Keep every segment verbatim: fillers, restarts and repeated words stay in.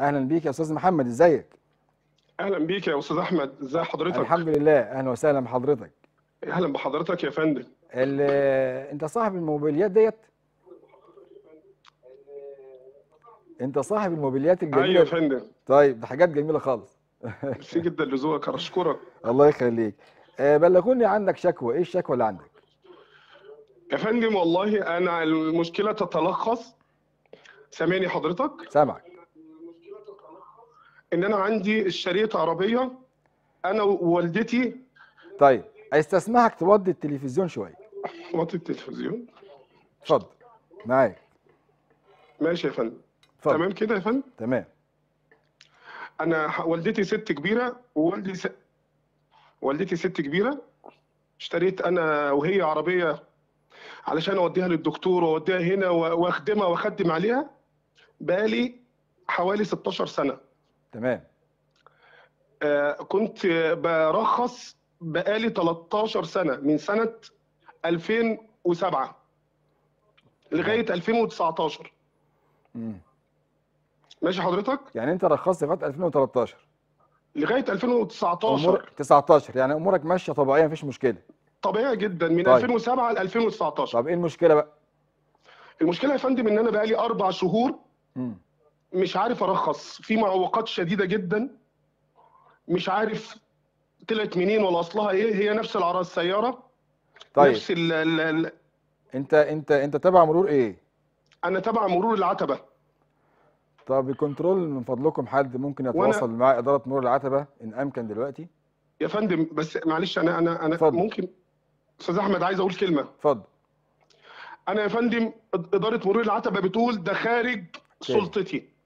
اهلا بيك يا استاذ محمد، ازيك؟ اهلا بيك يا استاذ احمد، ازي حضرتك؟ الحمد لله، اهلا وسهلا بحضرتك. اهلا بحضرتك يا فندم. انت صاحب الموبيليات ديت؟ انت صاحب الموبيليات الجميله؟ ايوه يا فندم. طيب، ده حاجات جميله خالص. ميرسي جدا لذوقك، اشكرك. الله يخليك. بلغوني عنك شكوى، ايه الشكوى اللي عندك؟ يا فندم والله انا المشكله تتلخص، سامعني حضرتك؟ سامعك. ان انا عندي شريط عربيه انا ووالدتي. طيب، استسمحك توطي التلفزيون شويه. وطي التلفزيون. اتفضل، معاك. ماشي يا فندم. تمام كده يا فندم؟ تمام. انا والدتي ست كبيره ووالدي س... والدتي ست كبيره، اشتريت انا وهي عربيه علشان اوديها للدكتور واوديها هنا واخدمها واخدم عليها بقالي حوالي ستاشر سنه. تمام. آه كنت برخص بقالي تلتاشر سنه، من سنه ألفين وسبعة لغايه ألفين وتسعتاشر. امم ماشي حضرتك؟ يعني انت رخصت لغايه ألفين وتلتاشر لغايه ألفين وتسعتاشر. أمور... تسعتاشر، يعني امورك ماشيه طبيعيه مفيش مشكله. طبيعي جدا من طيب. ألفين وسبعة ل ألفين وتسعتاشر. طب ايه المشكله بقى؟ المشكله يا فندم ان انا بقالي اربع شهور امم مش عارف ارخص، في معوقات شديده جدا، مش عارف طلعت منين ولا اصلها ايه، هي نفس العربية السياره. طيب نفس ال ال انت انت انت تابع مرور ايه؟ انا تابع مرور العتبه. طب الكنترول من فضلكم حد ممكن يتواصل مع اداره مرور العتبه ان امكن دلوقتي؟ يا فندم بس معلش، انا انا انا فضل. ممكن استاذ احمد عايز اقول كلمه. اتفضل. انا يا فندم اداره مرور العتبه بتقول ده خارج كيف. سلطتي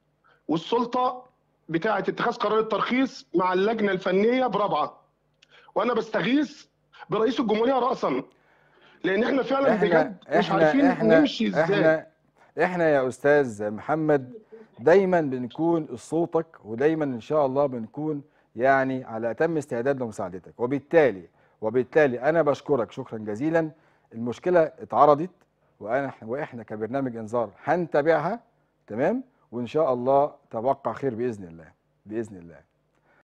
والسلطه بتاعه اتخاذ قرار الترخيص مع اللجنه الفنيه برابعه، وانا بستغيث برئيس الجمهوريه راسا، لان احنا فعلا بجد مش عارفين احنا نمشي ازاي. احنا احنا يا استاذ محمد دايما بنكون صوتك، ودايما ان شاء الله بنكون يعني على اتم استعداد لمساعدتك، وبالتالي وبالتالي انا بشكرك شكرا جزيلا. المشكله اتعرضت وانا واحنا كبرنامج انذار هنتابعها، تمام؟ وان شاء الله توقع خير باذن الله، باذن الله.